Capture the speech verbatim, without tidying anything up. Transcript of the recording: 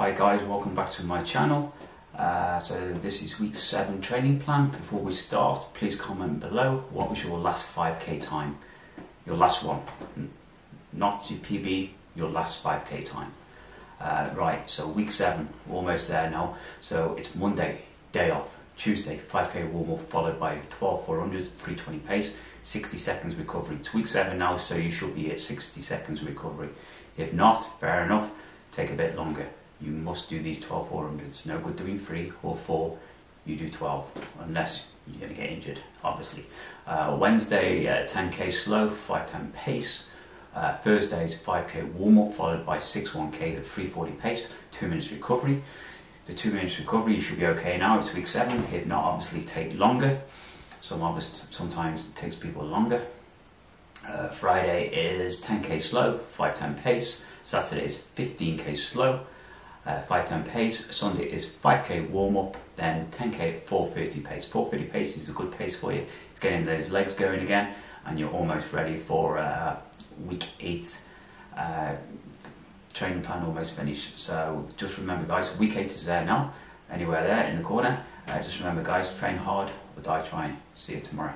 Hi guys, welcome back to my channel. Uh, so this is week seven training plan. Before we start, please comment below what was your last five K time, your last one, not your P B, your last five K time. Uh, right, so week seven, we're almost there now. So it's Monday, day off, Tuesday, five K warm up followed by twelve four hundreds, three twenty pace, sixty seconds recovery. It's week seven now, so you should be at sixty seconds recovery. If not, fair enough, take a bit longer. You must do these twelve four hundreds. No good doing three or four, you do twelve, unless you're going to get injured, obviously. Uh, Wednesday, uh, ten K slow, five ten pace. Uh, Thursday's five K warm up, followed by six one K at three forty pace, two minutes recovery. The two minutes recovery, you should be okay now, it's week seven. If not, obviously take longer. Some of us, sometimes it takes people longer. Uh, Friday is ten K slow, five ten pace. Saturday is fifteen K slow. Uh, five ten pace. Sunday is five K warm up, then ten K at four thirty pace. four thirty pace is a good pace for you. It's getting those legs going again, and you're almost ready for uh, week eight uh, training plan almost finished. So just remember, guys, week eight is there now. Anywhere there in the corner. Uh, just remember, guys, train hard or die trying. See you tomorrow.